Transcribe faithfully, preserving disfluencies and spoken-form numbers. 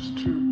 It's true.